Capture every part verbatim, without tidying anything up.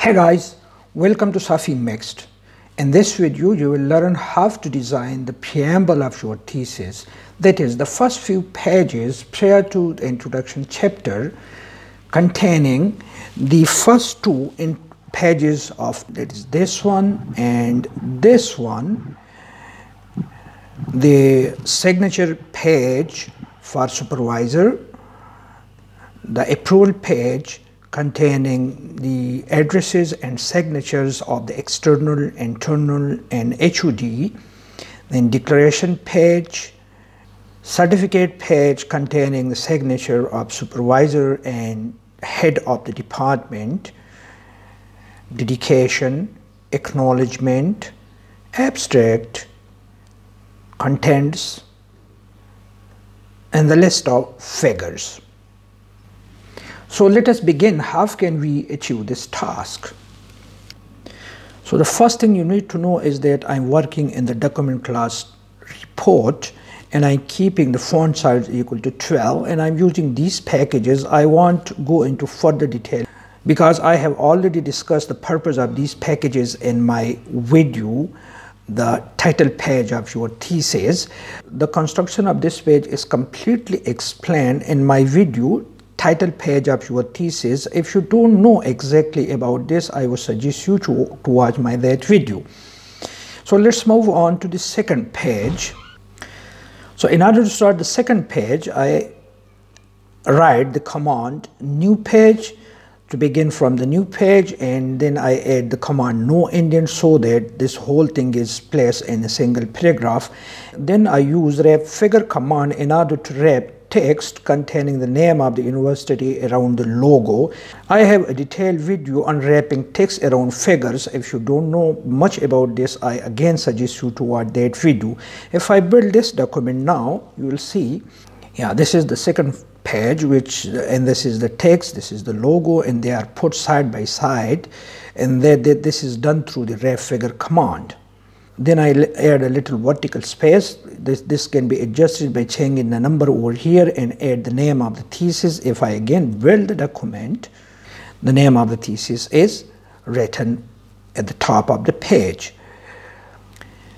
Hey guys, welcome to Safi Mixed. In this video you will learn how to design the preamble of your thesis, that is the first few pages prior to the introduction chapter containing the first two in pages of that is this one and this one, the signature page for supervisor, the approval page containing the addresses and signatures of the external, internal and H O D, then declaration page, certificate page containing the signature of supervisor and head of the department, dedication, acknowledgement, abstract, contents and the list of figures. So let us begin. How can we achieve this task? So the first thing you need to know is that I'm working in the document class report and I'm keeping the font size equal to twelve and I'm using these packages. I won't go into further detail because I have already discussed the purpose of these packages in my video, the title page of your thesis. The construction of this page is completely explained in my video title page of your thesis. If you don't know exactly about this, I would suggest you to, to watch my that video. So let's move on to the second page. So in order to start the second page, I write the command new page to begin from the new page, and then I add the command no indent so that this whole thing is placed in a single paragraph. Then I use wrap figure command in order to wrap text containing the name of the university around the logo. I have a detailed video on wrapping text around figures. If you don't know much about this, I again suggest you to watch that video. If I build this document now, you will see, yeah, this is the second page, which and this is the text, this is the logo, and they are put side by side, and that this is done through the wrap figure command. Then I add a little vertical space. This, this can be adjusted by changing the number over here and add the name of the thesis. If I again build the document, the name of the thesis is written at the top of the page.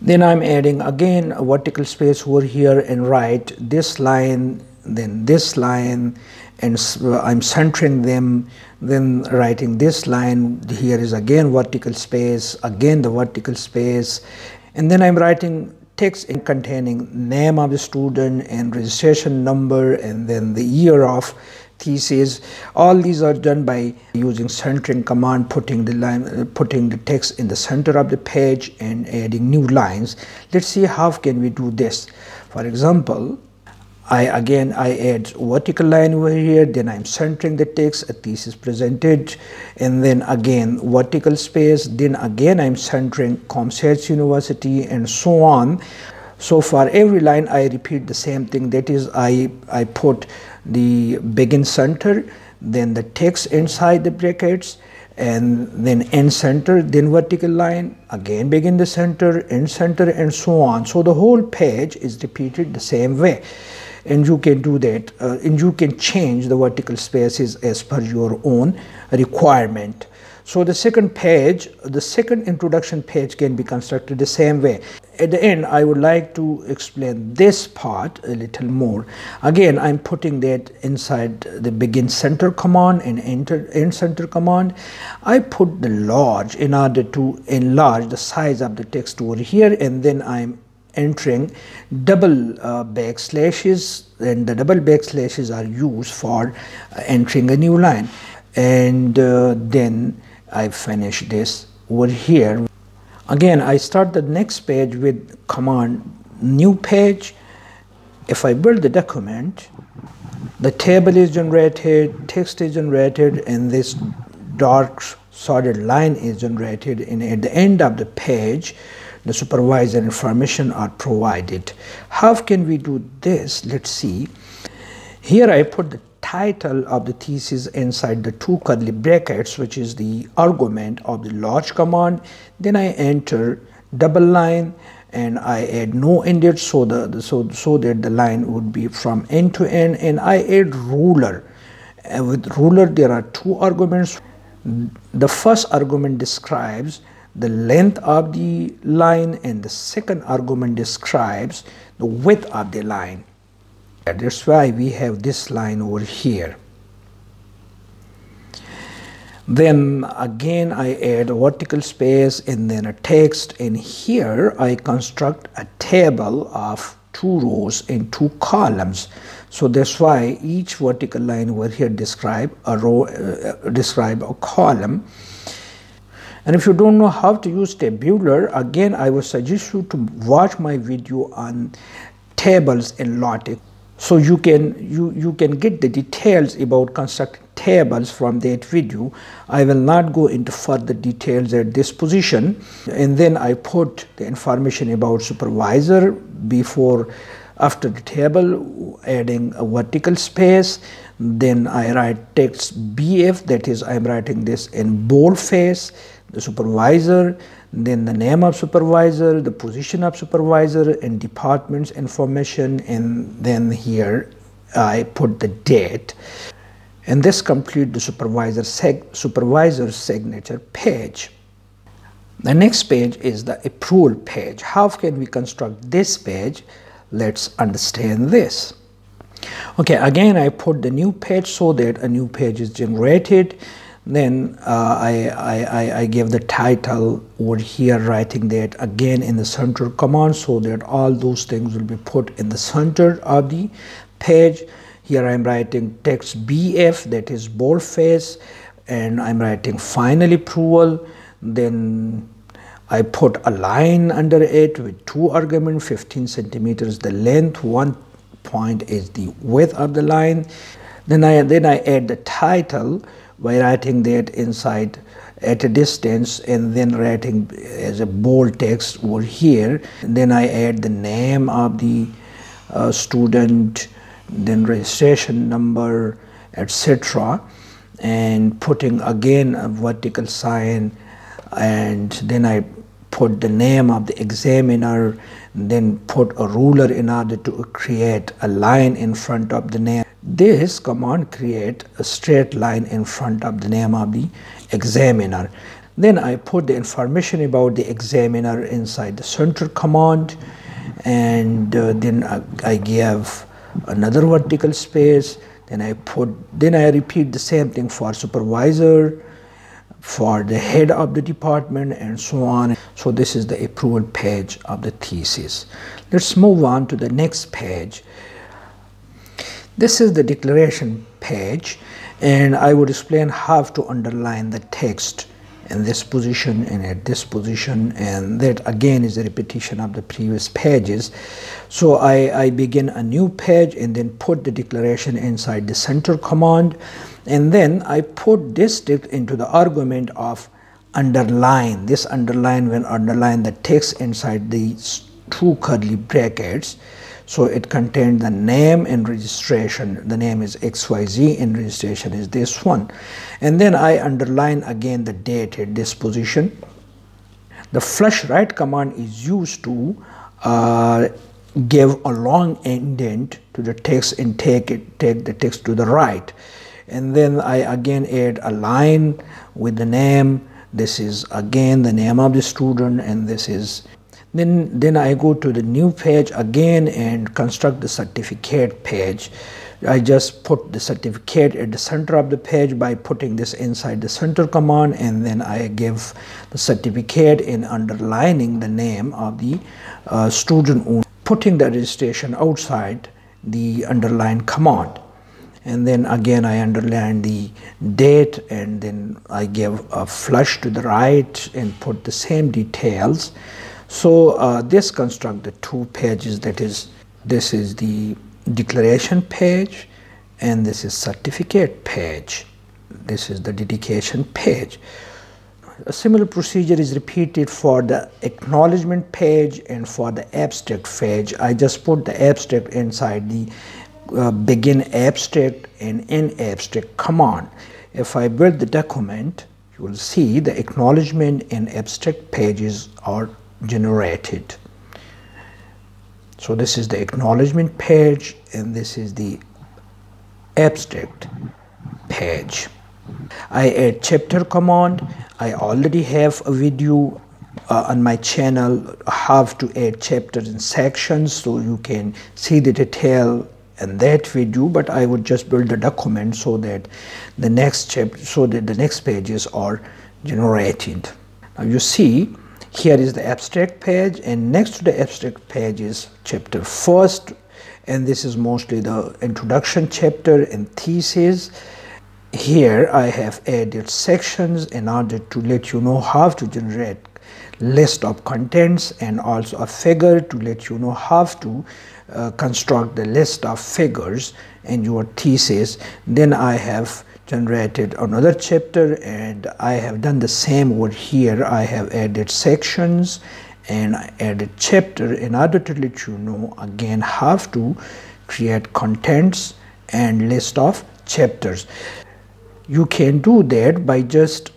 Then I'm adding again a vertical space over here and write this line, then this line, and I'm centering them, then writing this line. Here is again vertical space, again the vertical space, and then I'm writing text in containing name of the student and registration number and then the year of thesis. All these are done by using centering command, putting the line, putting the text in the center of the page and adding new lines. Let's see how can we do this. For example, I again I add vertical line over here, then I'm centering the text, a thesis presented, and then again vertical space, then again I'm centering COMSATS University and so on. So for every line I repeat the same thing, that is I, I put the begin center, then the text inside the brackets, and then end center, then vertical line, again begin the center, end center and so on. So the whole page is repeated the same way. And you can do that, uh, and you can change the vertical spaces as per your own requirement. So the second page, the second introduction page can be constructed the same way. At the end, I would like to explain this part a little more. Again, I'm putting that inside the begin center command and enter end center command. I put the large in order to enlarge the size of the text over here, and then I'm entering double uh, backslashes, and the double backslashes are used for uh, entering a new line, and uh, then I finish this over here. Again, I start the next page with command new page. If I build the document, the table is generated, text is generated, and this dark solid line is generated, and at the end of the page the supervisor information are provided. How can we do this? Let's see. Here I put the title of the thesis inside the two curly brackets, which is the argument of the large command. Then I enter double line and I add no indent so the so so that the line would be from end to end, and I add ruler. And with ruler there are two arguments. The first argument describes the length of the line, and the second argument describes the width of the line. That's why we have this line over here. Then again I add a vertical space and then a text, and here I construct a table of two rows and two columns. So that's why each vertical line over here describe a row, uh, describe a column. And if you don't know how to use tabular, again I would suggest you to watch my video on tables in LaTeX. So you can you you can get the details about constructing tables from that video. I will not go into further details at this position. And then I put the information about supervisor before, after the table, adding a vertical space. Then I write text B F, that is I'm writing this in boldface, the supervisor, then the name of supervisor, the position of supervisor, and department's information, and then here I put the date. And this completes the supervisor seg supervisor signature page. The next page is the approval page. How can we construct this page? Let's understand this. Okay, again I put the new page so that a new page is generated. Then uh, I, I, I give the title over here, writing that again in the center command so that all those things will be put in the center of the page. Here I'm writing text B F, that is boldface, and I'm writing final approval. Then I put a line under it with two arguments, fifteen centimeters the length, one point is the width of the line. Then I, then I add the title by writing that inside at a distance, and then writing as a bold text over here. Then I add the name of the uh, student, then registration number, et cetera, and putting again a vertical sign, and then I put the name of the examiner, then put a ruler in order to create a line in front of the name. This command create a straight line in front of the name of the examiner. Then I put the information about the examiner inside the center command, and uh, then I, I give another vertical space. Then I put, then I repeat the same thing for supervisor, for the head of the department, and so on. So this is the approval page of the thesis. Let's move on to the next page. This is the declaration page, and I would explain how to underline the text in this position and at this position, and that again is a repetition of the previous pages. So I, I begin a new page and then put the declaration inside the center command, and then I put this text into the argument of underline. This underline will underline the text inside these two curly brackets. So it contains the name and registration. The name is X Y Z and registration is this one. And then I underline again the date at this position. The flush right command is used to uh, give a long indent to the text and take it, take the text to the right. And then I again add a line with the name. This is again the name of the student, and this is Then, then I go to the new page again and construct the certificate page. I just put the certificate at the center of the page by putting this inside the center command, and then I give the certificate in underlining the name of the uh, student owner, putting the registration outside the underline command. And then again I underline the date, and then I give a flush to the right and put the same details. So uh, this construct the two pages, that is, this is the declaration page and this is certificate page. This is the dedication page. A similar procedure is repeated for the acknowledgement page and for the abstract page. I just put the abstract inside the uh, begin abstract and end abstract command. If I build the document, you will see the acknowledgement and abstract pages are generated. So this is the acknowledgement page and this is the abstract page. I add chapter command. I already have a video uh, on my channel how to add chapters and sections, so you can see the detail in that video, but I would just build a document so that the next chapter, so that the next pages are generated. Now you see here is the abstract page, and next to the abstract page is chapter first, and this is mostly the introduction chapter and thesis. Here I have added sections in order to let you know how to generate list of contents, and also a figure to let you know how to uh, construct the list of figures in your thesis. Then I have generated another chapter, and I have done the same over here. I have added sections and I added chapter in order to let you know again how to create contents and list of chapters. You can do that by just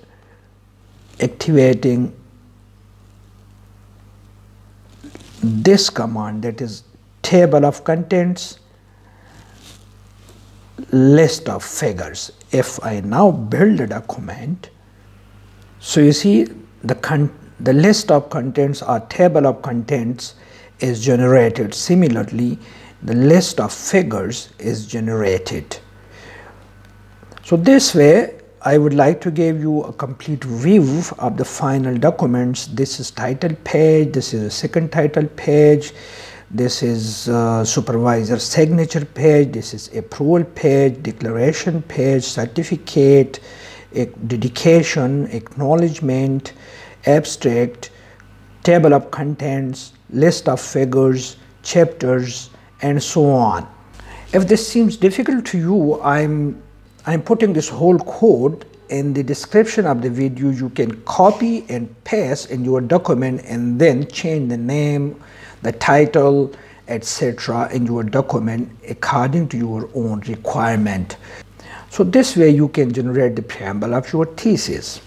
activating this command, that is table of contents, list of figures. If I now build a document, so you see the con the list of contents or table of contents is generated. Similarly, the list of figures is generated. So this way, I would like to give you a complete view of the final documents. This is title page, this is a second title page, this is uh, supervisor signature page, this is approval page, declaration page, certificate, dedication, acknowledgement, abstract, table of contents, list of figures, chapters, and so on. If this seems difficult to you, I'm I'm putting this whole code in the description of the video. You can copy and paste in your document and then change the name, the title, et cetera in your document according to your own requirement. So this way you can generate the preamble of your thesis.